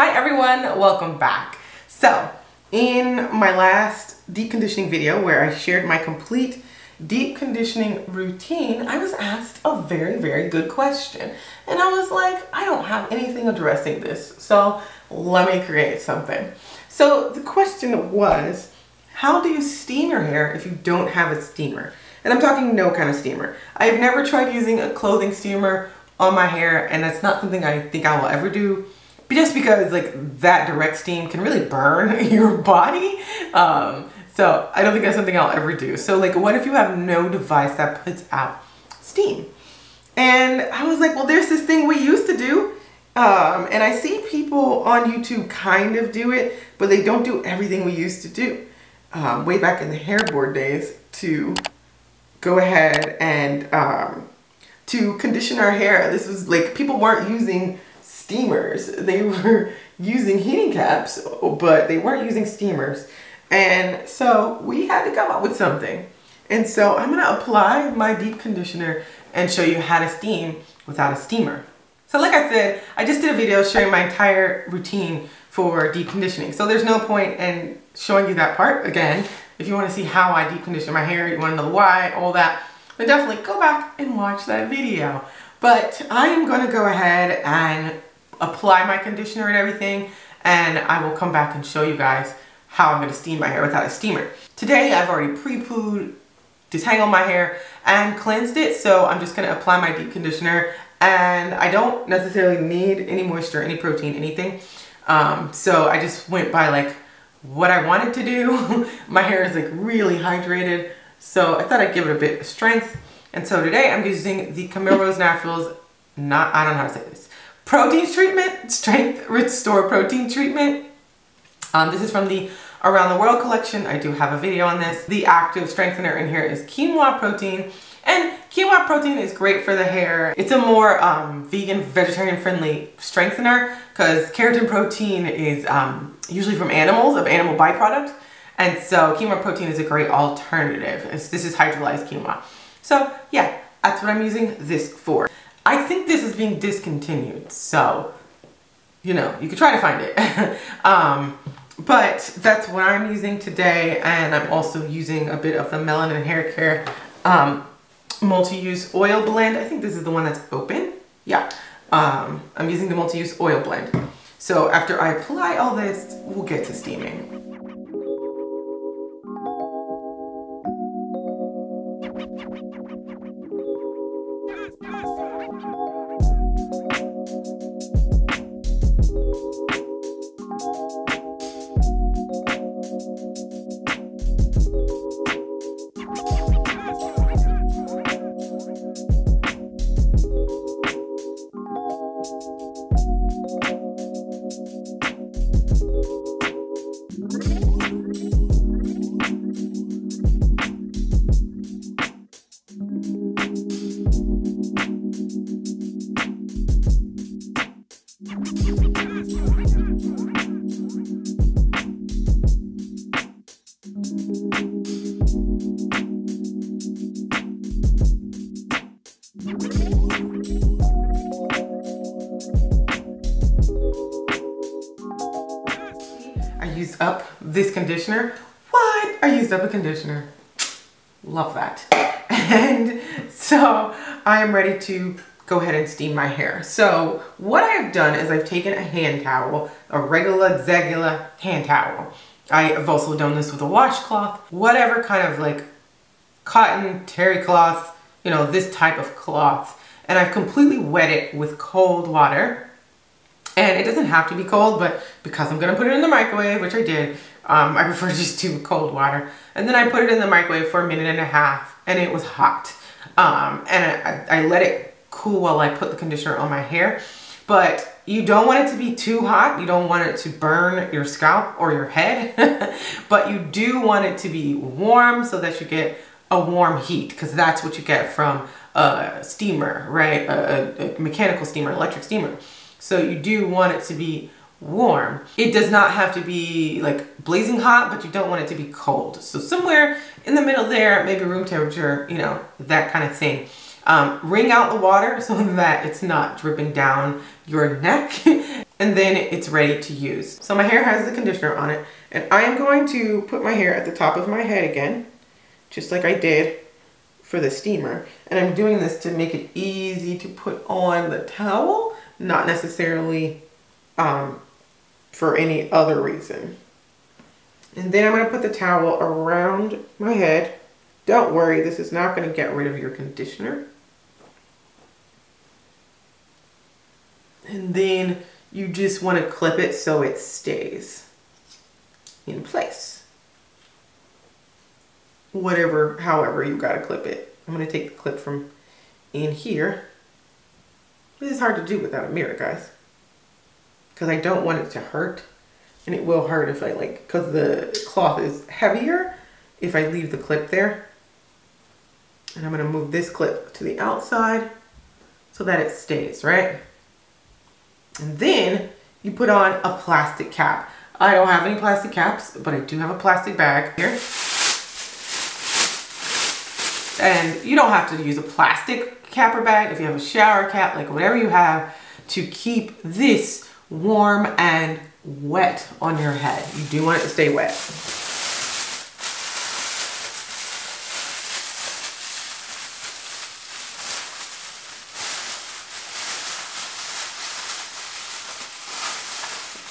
Hi everyone, welcome back. So in my last deep conditioning video where I shared my complete deep conditioning routine, I was asked a very good question. And I was like, I don't have anything addressing this, so let me create something. So the question was, how do you steam your hair if you don't have a steamer? And I'm talking no kind of steamer. I've never tried using a clothing steamer on my hair, and that's not something I think I will ever do, but just because like that direct steam can really burn your body. So I don't think that's something I'll ever do. So like, what if you have no device that puts out steam? And I was like, well, there's this thing we used to do. And I see people on YouTube kind of do it, but they don't do everything we used to do way back in the hairboard days to go ahead and to condition our hair. This was like, people weren't using steamers. They were using heating caps, but they weren't using steamers. And so we had to come up with something. And so I'm gonna apply my deep conditioner and show you how to steam without a steamer. So like I said, I just did a video showing my entire routine for deep conditioning. So there's no point in showing you that part again. If you want to see how I deep condition my hair, you want to know why, all that, then definitely go back and watch that video. But I am going to go ahead and apply my conditioner and everything, and I will come back and show you guys how I'm going to steam my hair without a steamer. Today I've already pre-pooed, detangled my hair, and cleansed it, so I'm just going to apply my deep conditioner. And I don't necessarily need any moisture, any protein, anything. So I just went by like what I wanted to do. My hair is like really hydrated, so I thought I'd give it a bit of strength. And so today I'm using the Camille Rose Naturals, I don't know how to say this, protein treatment, strength restore protein treatment. This is from the Around the World collection. I do have a video on this. The active strengthener in here is quinoa protein. And quinoa protein is great for the hair. It's a more vegan, vegetarian friendly strengthener because keratin protein is usually from animals, of animal byproducts. And so quinoa protein is a great alternative. This is hydrolyzed quinoa. So yeah, that's what I'm using this for. I think this is being discontinued. So, you know, you could try to find it. But that's what I'm using today. And I'm also using a bit of the Melanin Haircare multi-use oil blend. I think this is the one that's open. Yeah, I'm using the multi-use oil blend. So after I apply all this, we'll get to steaming. Up this conditioner. What? I used up a conditioner. Love that. And so I am ready to go ahead and steam my hair. So what I have done is I've taken a hand towel, a regular Zegula hand towel. I have also done this with a washcloth, whatever kind of like cotton, terry cloth, you know, this type of cloth. And I've completely wet it with cold water. And it doesn't have to be cold, but because I'm gonna put it in the microwave, which I did, I prefer just to cold water. And then I put it in the microwave for a minute and a half, and it was hot. And I let it cool while I put the conditioner on my hair. But you don't want it to be too hot. You don't want it to burn your scalp or your head, but you do want it to be warm so that you get a warm heat, because that's what you get from a steamer, right? A mechanical steamer, electric steamer. So you do want it to be warm. It does not have to be like blazing hot, but you don't want it to be cold. So somewhere in the middle there, maybe room temperature, you know, that kind of thing. Wring out the water so that it's not dripping down your neck. and then it's ready to use. So my hair has the conditioner on it, and I am going to put my hair at the top of my head again, just like I did for the steamer. And I'm doing this to make it easy to put on the towel, not necessarily for any other reason. And then I'm going to put the towel around my head. Don't worry, this is not going to get rid of your conditioner. And then you just want to clip it so it stays in place. Whatever, however you got to clip it. I'm going to take the clip from in here. This is hard to do without a mirror, guys, because I don't want it to hurt. And it will hurt if I because the cloth is heavier, if I leave the clip there. And I'm going to move this clip to the outside so that it stays, right? And then you put on a plastic cap. I don't have any plastic caps, but I do have a plastic bag here. And you don't have to use a plastic cap or bag. If you have a shower cap, like whatever you have to keep this warm and wet on your head. You do want it to stay wet.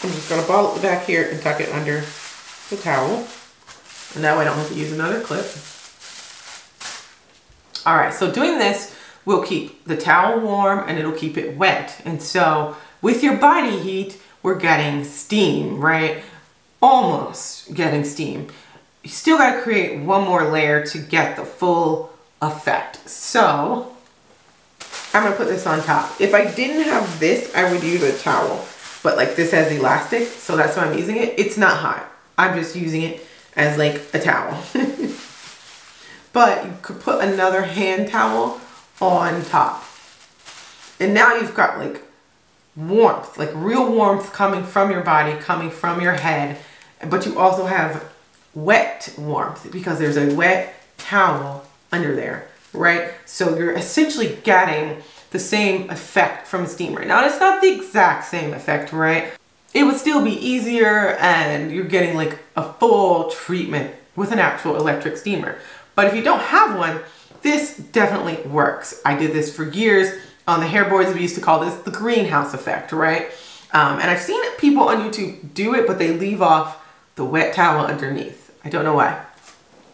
I'm just going to ball it back here and tuck it under the towel. And that way I don't have to use another clip. All right, so doing this will keep the towel warm and it'll keep it wet. And so with your body heat, we're getting steam, right? Almost getting steam. You still got to create one more layer to get the full effect. So I'm going to put this on top. If I didn't have this, I would use a towel. But like this has elastic, so that's why I'm using it. It's not hot. I'm just using it as like a towel. But you could put another hand towel on top. And now you've got like warmth, like real warmth coming from your body, coming from your head. But you also have wet warmth because there's a wet towel under there, right? So you're essentially getting the same effect from a steamer. Now it's not the exact same effect, right? It would still be easier and you're getting like a full treatment with an actual electric steamer. But if you don't have one, this definitely works. I did this for years on the hair boards. We used to call this the greenhouse effect, right? And I've seen people on YouTube do it, but they leave off the wet towel underneath. I don't know why,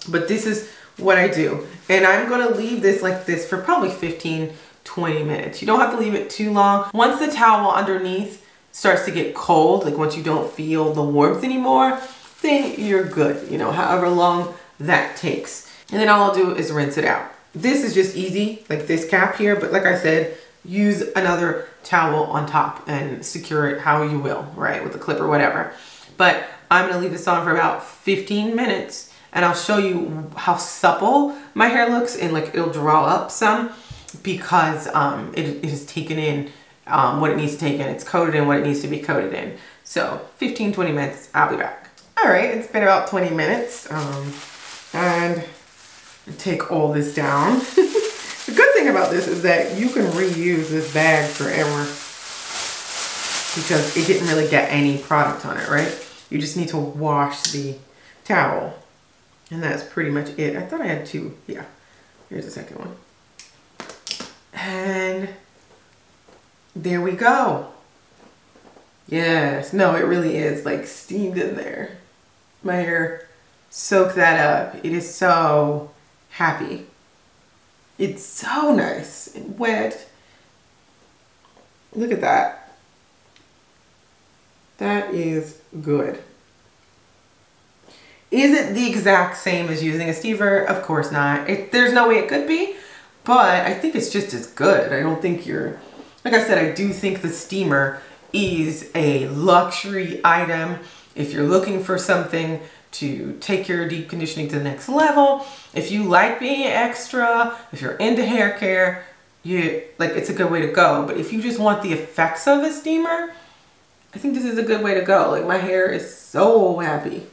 but this is what I do. And I'm gonna leave this like this for probably 15–20 minutes. You don't have to leave it too long. Once the towel underneath starts to get cold, like once you don't feel the warmth anymore, then you're good, you know, however long that takes. And then all I'll do is rinse it out. This is just easy, like this cap here, but like I said, use another towel on top and secure it how you will, right? With a clip or whatever. But I'm gonna leave this on for about 15 minutes and I'll show you how supple my hair looks, and like it'll draw up some, because it has taken in what it needs to take in. It's coated in what it needs to be coated in. So 15–20 minutes, I'll be back. All right, it's been about 20 minutes and take all this down. The good thing about this is that you can reuse this bag forever because it didn't really get any product on it, right? You just need to wash the towel and that's pretty much it. I thought I had two, yeah. Here's the second one. And there we go. Yes, no, it really is like steamed in there. My hair soaked that up. It is so happy. It's so nice and wet. Look at that. That is good. Is it the exact same as using a steamer? Of course not. There's no way it could be. But I think it's just as good. I don't think you're, like I said, I do think the steamer is a luxury item. If you're looking for something to take your deep conditioning to the next level, if you like being extra, if you're into hair care, it's a good way to go. But if you just want the effects of a steamer, I think this is a good way to go. Like my hair is so happy.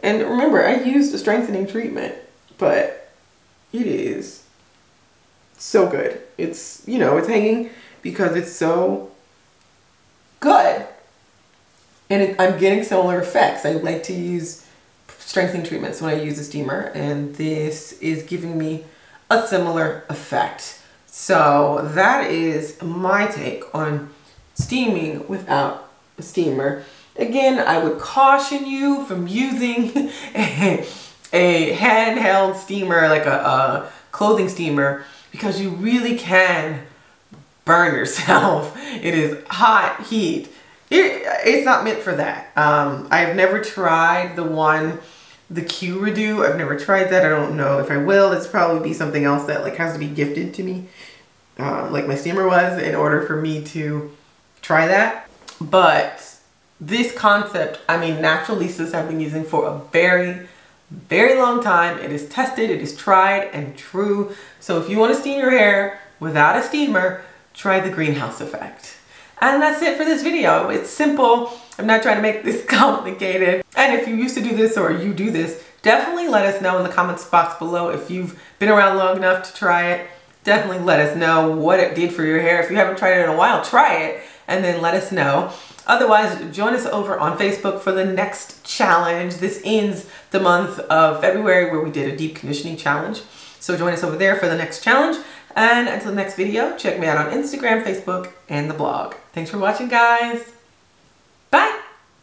And remember, I used a strengthening treatment, but it is so good. It's, you know, it's hanging because it's so good. and I'm getting similar effects. I like to use strengthening treatments when I use a steamer, and this is giving me a similar effect. So that is my take on steaming without a steamer. Again, I would caution you from using a handheld steamer, like a clothing steamer, because you really can burn yourself. It is hot heat. It's not meant for that. I've never tried the Q Redo. I've never tried that. I don't know if I will. It's probably be something else that like has to be gifted to me, like my steamer was, in order for me to try that. But this concept, I mean, Natural Lisa's I've been using for a very, very long time. It is tested, it is tried and true. So if you want to steam your hair without a steamer, try the greenhouse effect. And that's it for this video. It's simple. I'm not trying to make this complicated. And if you used to do this or you do this, definitely let us know in the comments box below. If you've been around long enough to try it, definitely let us know what it did for your hair. If you haven't tried it in a while, try it and then let us know. Otherwise, join us over on Facebook for the next challenge. This ends the month of February where we did a deep conditioning challenge. So join us over there for the next challenge. And until the next video, check me out on Instagram, Facebook, and the blog. Thanks for watching, guys.